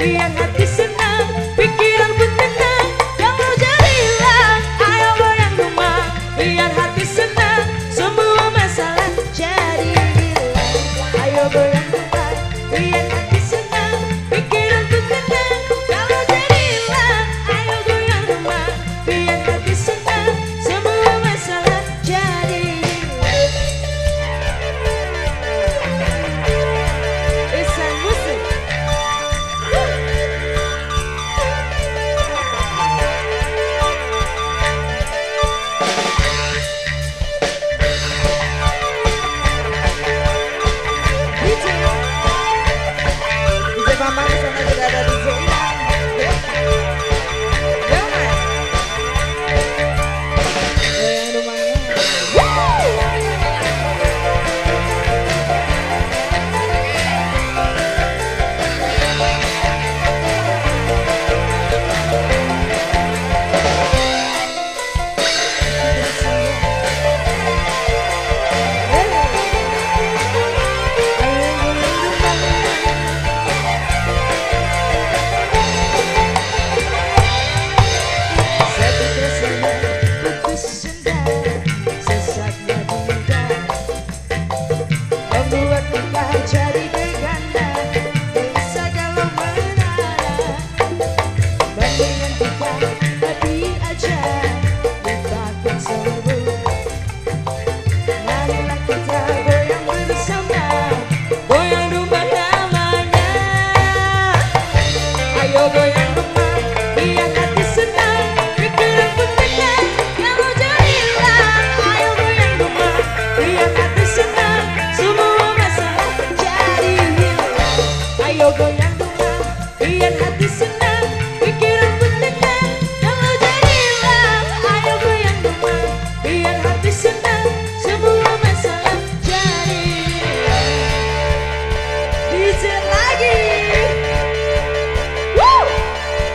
yang hati senang, pikiran pun tenang. Yang mau jadilah ayo bayang rumah, biar hati senang, semua masalah jadi hilang. Ayo bayang rumah, biar hati senang, pikiran pun tenang. Yang mau jadilah ayo bayang rumah, biar hati senang, semua masalah jadi hilang. Ichsan Music.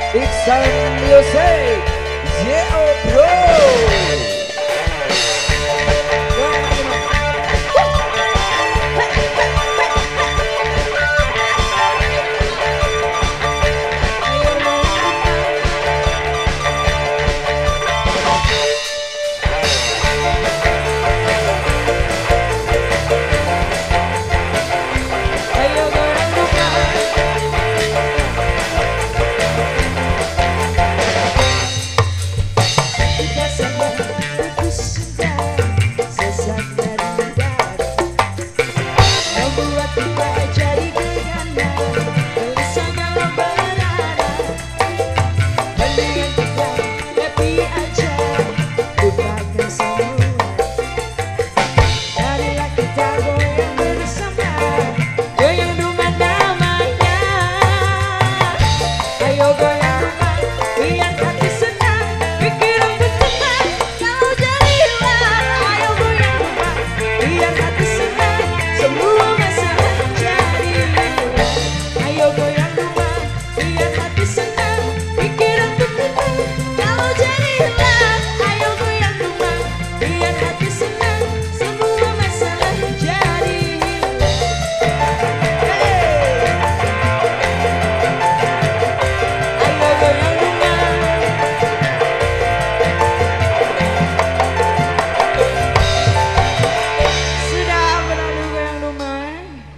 Ichsan Music, yeah bro.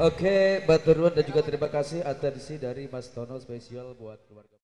Oke, batur nuwun dan juga terima kasih atensi dari Mas Tono spesial buat keluarga.